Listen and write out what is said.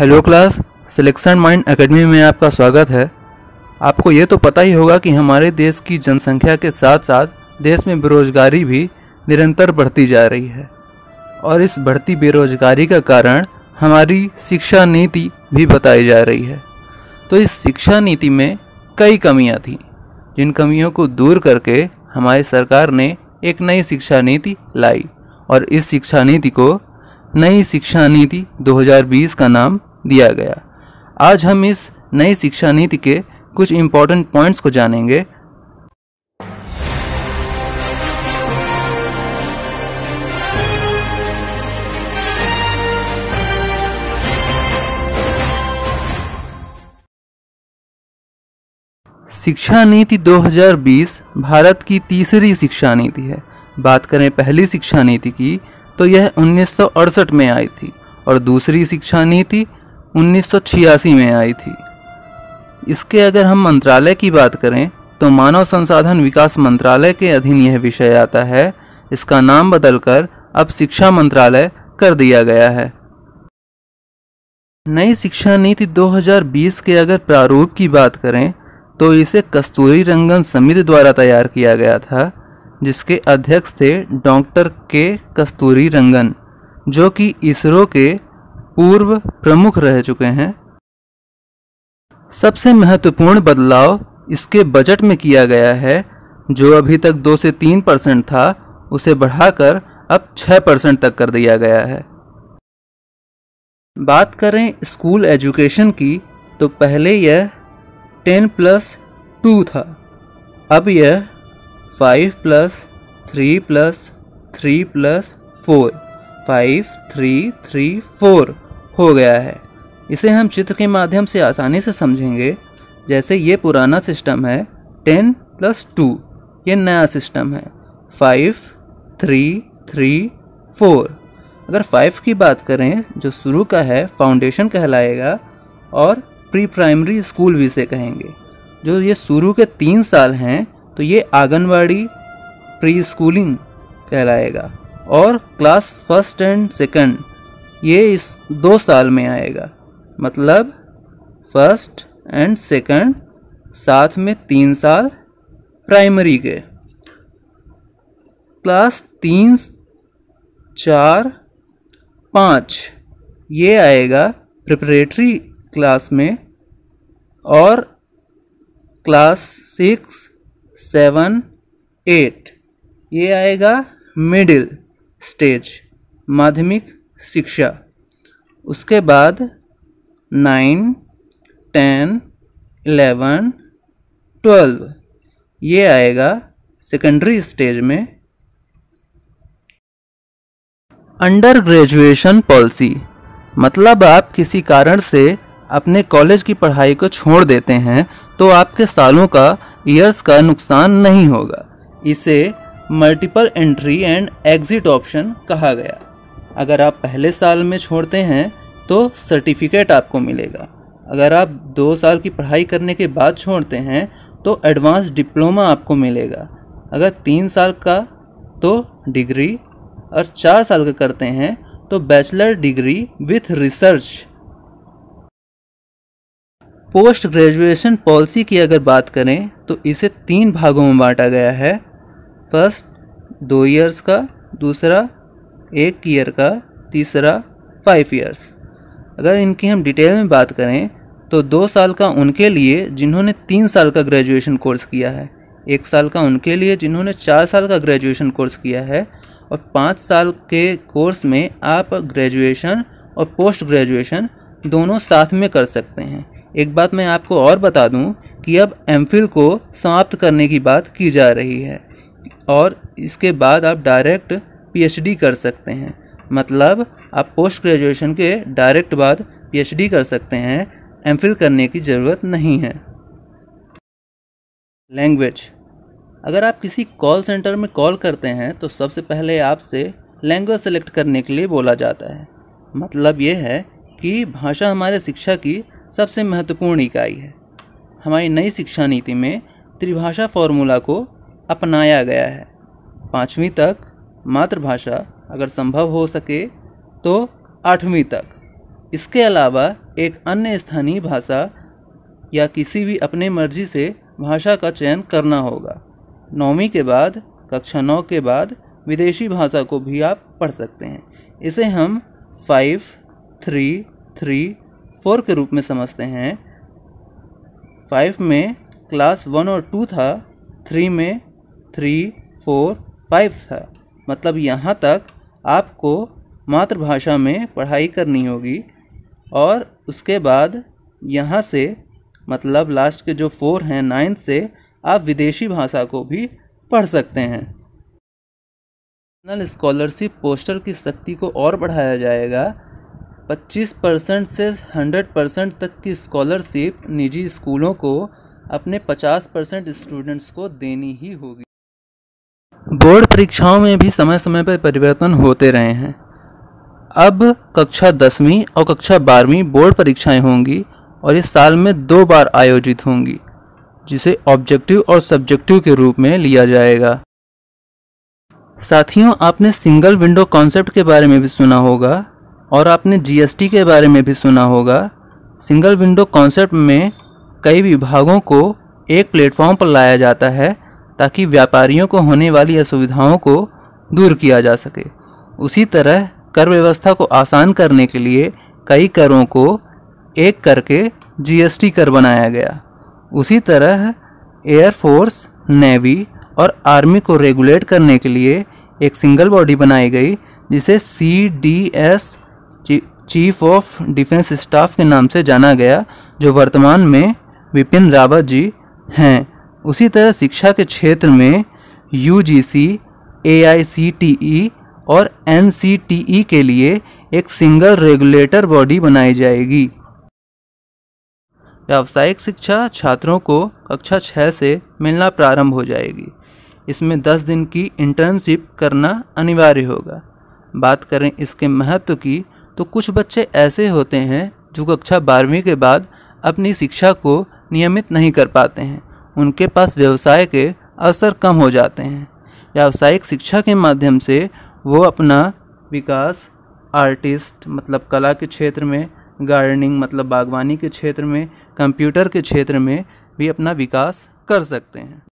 Hello class selection mind academy में आपका स्वागत है। आपको ये तो पता ही होगा कि हमारे देश की जनसंख्या के साथ साथ देश में बेरोजगारी भी निरंतर बढ़ती जा रही है और इस बढ़ती बेरोजगारी का कारण हमारी शिक्षा नीति भी बताई जा रही है। तो इस शिक्षा नीति में कई कमियां थीं, जिन कमियों को दूर करके हमारी सरकार ने एक नई शिक्षा नीति लाई और इस शिक्षा नीति को नई शिक्षा नीति 2020 का नाम दिया गया। आज हम इस नई शिक्षा नीति के कुछ इम्पोर्टेंट पॉइंट्स को जानेंगे। शिक्षा नीति 2020 भारत की तीसरी शिक्षा नीति है। बात करें पहली शिक्षा नीति की तो यह 1968 में आई थी और दूसरी शिक्षा नीति 1986 में आई थी। इसके अगर हम मंत्रालय की बात करें तो मानव संसाधन विकास मंत्रालय के अधीन यह विषय आता है। इसका नाम बदलकर अब शिक्षा मंत्रालय कर दिया गया है। नई शिक्षा नीति 2020 के अगर प्रारूप की बात करें तो इसे कस्तूरी रंगन समिति द्वारा तैयार किया गया था, जिसके अध्यक्ष थे डॉक्टर के कस्तूरी रंगन, जो कि इसरो के पूर्व प्रमुख रह चुके हैं। सबसे महत्वपूर्ण बदलाव इसके बजट में किया गया है, जो अभी तक 2 से 3% था, उसे बढ़ाकर अब 6% तक कर दिया गया है। बात करें स्कूल एजुकेशन की तो पहले यह 10+2 था, अब यह 5+3+3+4 5, 3, 3, 4 हो गया है। इसे हम चित्र के माध्यम से आसानी से समझेंगे। जैसे ये पुराना सिस्टम है 10+2, ये नया सिस्टम है 5, 3, 3, 4। अगर 5 की बात करें जो शुरू का है फाउंडेशन कहलाएगा और प्री प्राइमरी स्कूल भी से कहेंगे। जो ये शुरू के 3 साल हैं तो ये आंगनवाड़ी प्री स्कूलिंग कहलाएगा और क्लास 1 और 2 ये इस 2 साल में आएगा, मतलब 1 और 2 साथ में 3 साल प्राइमरी के। क्लास 3, 4, 5 ये आएगा प्रिपरेटरी क्लास में और क्लास 6, 7, 8 ये आएगा मिडिल स्टेज माध्यमिक शिक्षा। उसके बाद 9, 10, 11, 12 ये आएगा सेकेंडरी स्टेज में। अंडर ग्रेजुएशन पॉलिसी, मतलब आप किसी कारण से अपने कॉलेज की पढ़ाई को छोड़ देते हैं तो आपके सालों का ईयर्स का नुकसान नहीं होगा। इसे multiple entry and exit option कहा गया। अगर आप पहले साल में छोड़ते हैं तो सर्टिफिकेट आपको मिलेगा। अगर आप 2 साल की पढ़ाई करने के बाद छोड़ते हैं तो एडवांस डिप्लोमा आपको मिलेगा। अगर 3 साल का तो डिग्री और 4 साल का करते हैं तो bachelor degree with research. Post graduation policy की अगर बात करें तो इसे 3 भागों में बांटा गया है। फर्स्ट 2 ईयर्स का, दूसरा 1 ईयर का, तीसरा 5 ईयर्स। अगर इनकी हम डिटेल में बात करें तो 2 साल का उनके लिए जिन्होंने 3 साल का ग्रेजुएशन कोर्स किया है, 1 साल का उनके लिए जिन्होंने 4 साल का ग्रेजुएशन कोर्स किया है और 5 साल के कोर्स में आप ग्रेजुएशन और पोस्ट ग्रेजुएशन दोनों साथ में कर सकते हैं। एक बात मैं आपको और बता दूं कि अब एमफिल को समाप्त करने की बात की जा रही है और इसके बाद आप डायरेक्ट पीएचडी कर सकते हैं, मतलब आप पोस्ट ग्रेजुएशन के डायरेक्ट बाद पीएचडी कर सकते हैं, एमफिल करने की ज़रूरत नहीं है। लैंग्वेज, अगर आप किसी कॉल सेंटर में कॉल करते हैं तो सबसे पहले आपसे लैंग्वेज सेलेक्ट करने के लिए बोला जाता है। मतलब ये है कि भाषा हमारे शिक्षा की सबसे महत्वपूर्ण इकाई है। हमारी नई शिक्षा नीति में त्रिभाषा फॉर्मूला को अपनाया गया है। 5वीं तक मातृभाषा, अगर संभव हो सके तो 8वीं तक। इसके अलावा एक अन्य स्थानीय भाषा या किसी भी अपने मर्जी से भाषा का चयन करना होगा। 9वीं के बाद कक्षा 9 के बाद विदेशी भाषा को भी आप पढ़ सकते हैं। इसे हम 5, 3, 3, 4 के रूप में समझते हैं। 5 में क्लास 1 और 2 था, 3 में 3, 4, 5 था। मतलब यहाँ तक आपको मातृभाषा में पढ़ाई करनी होगी और उसके बाद यहाँ से मतलब लास्ट के जो 4 हैं 9 से आप विदेशी भाषा को भी पढ़ सकते हैं। नेशनल स्कॉलरशिप पोस्टर की शक्ति को और बढ़ाया जाएगा। 25% से 100% तक की स्कॉलरशिप निजी स्कूलों को अपने 50% स्टूडेंट्स को देनी ही होगी। बोर्ड परीक्षाओं में भी समय समय पर परिवर्तन होते रहे हैं। अब कक्षा 10वीं और कक्षा 12वीं बोर्ड परीक्षाएं होंगी और इस साल में 2 बार आयोजित होंगी, जिसे ऑब्जेक्टिव और सब्जेक्टिव के रूप में लिया जाएगा। साथियों, आपने सिंगल विंडो कॉन्सेप्ट के बारे में भी सुना होगा और आपने जीएसटी के बारे में भी सुना होगा। सिंगल विंडो कॉन्सेप्ट में कई विभागों को एक प्लेटफॉर्म पर लाया जाता है ताकि व्यापारियों को होने वाली असुविधाओं को दूर किया जा सके। उसी तरह कर व्यवस्था को आसान करने के लिए कई करों को एक करके जीएसटी कर बनाया गया। उसी तरह एयरफोर्स, नेवी और आर्मी को रेगुलेट करने के लिए एक सिंगल बॉडी बनाई गई, जिसे CDS chief of defence staff के नाम से जाना गया, जो वर्तमान में विपिन रावत जी हैं। उसी तरह शिक्षा के क्षेत्र में यूजीसी, एआईसीटीई और एनसीटीई के लिए एक सिंगल रेगुलेटर बॉडी बनाई जाएगी। व्यावसायिक शिक्षा छात्रों को कक्षा 6 से मिलना प्रारंभ हो जाएगी। इसमें 10 दिन की इंटर्नशिप करना अनिवार्य होगा। बात करें इसके महत्व की तो कुछ बच्चे ऐसे होते हैं जो कक्षा 12वीं के बाद अपनी शिक्षा को नियमित नहीं कर पाते हैं। उनके पास व्यवसाय के अवसर कम हो जाते हैं। व्यावसायिक शिक्षा के माध्यम से वो अपना विकास आर्टिस्ट मतलब कला के क्षेत्र में, गार्डनिंग मतलब बागवानी के क्षेत्र में, कंप्यूटर के क्षेत्र में भी अपना विकास कर सकते हैं।